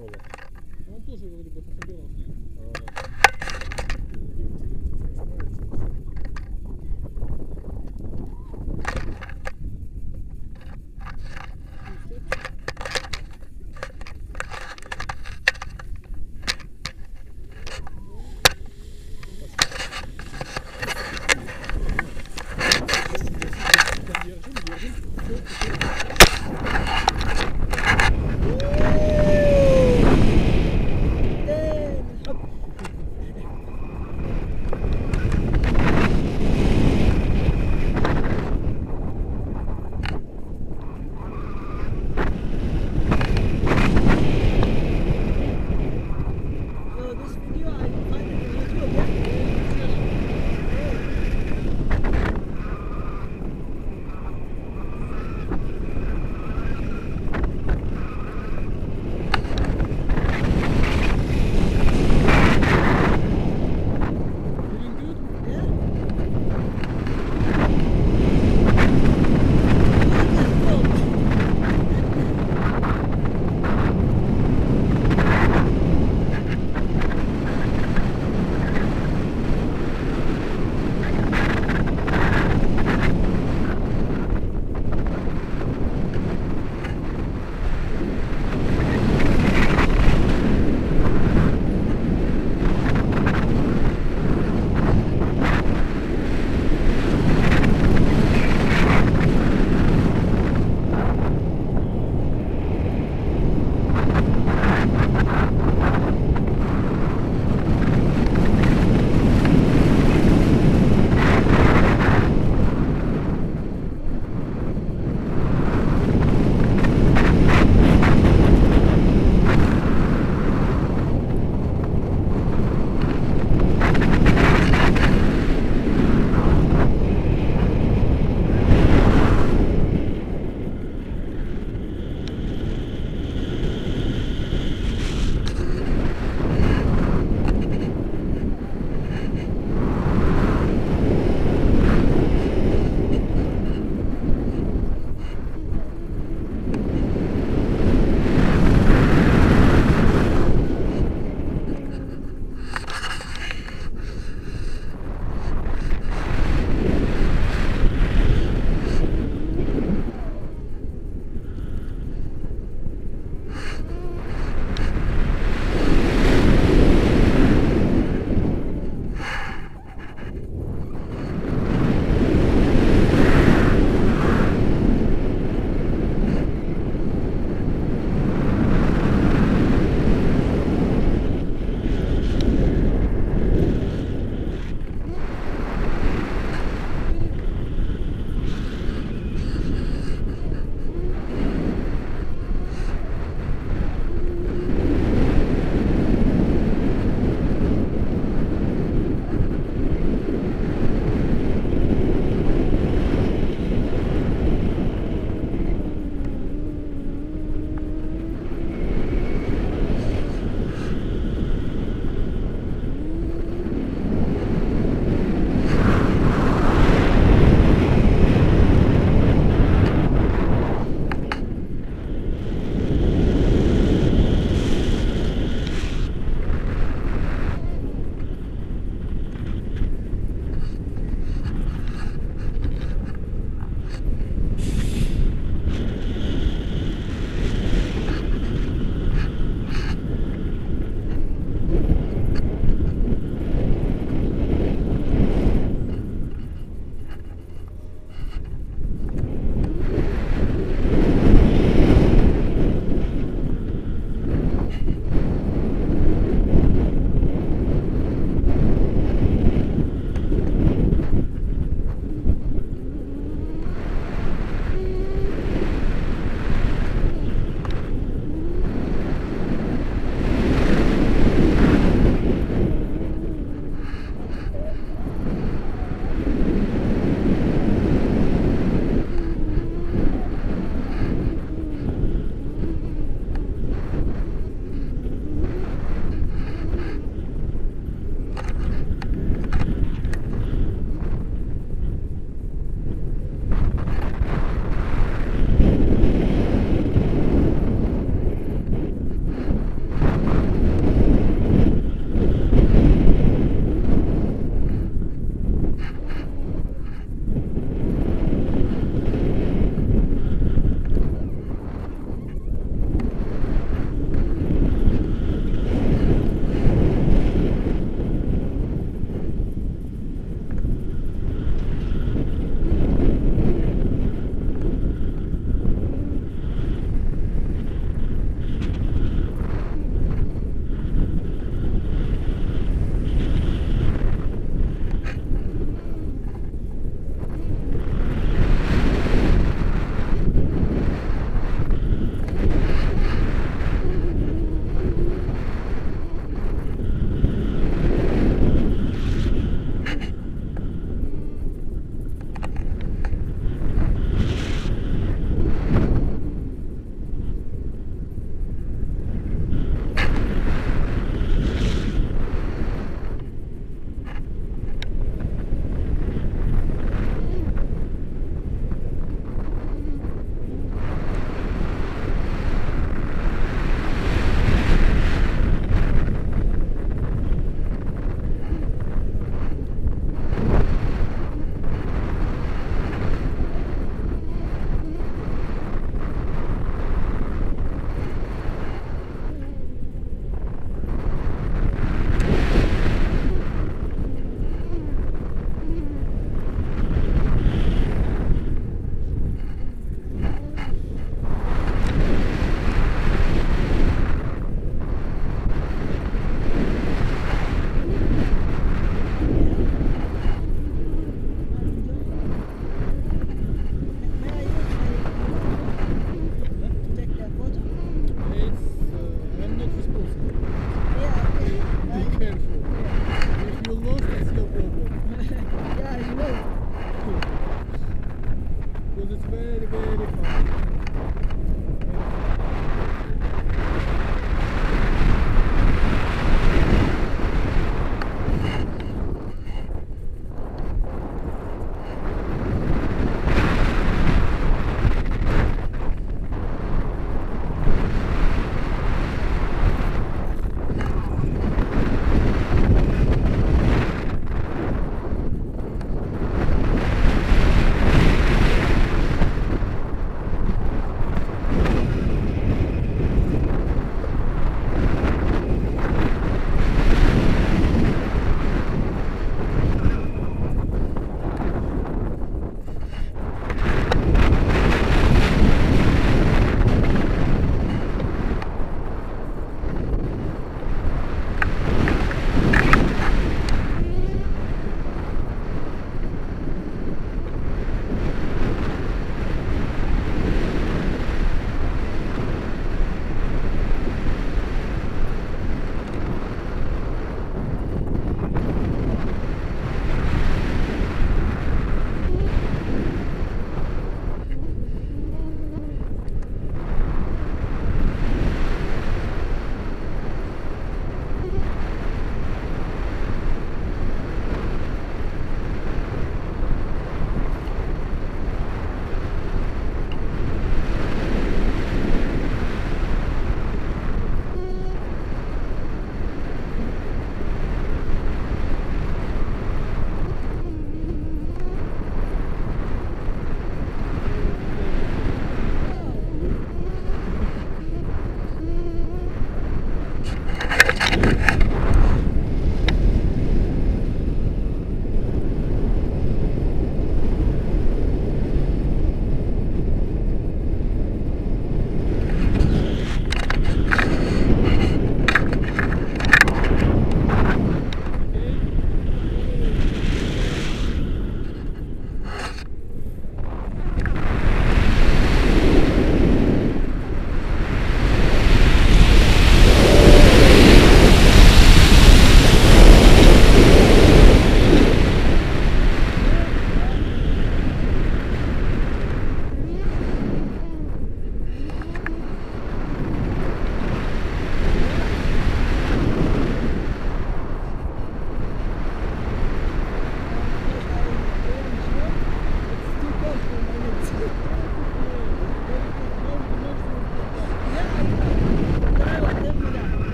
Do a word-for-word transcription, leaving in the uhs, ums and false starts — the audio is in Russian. Соло. Он тоже вроде бы пособирался.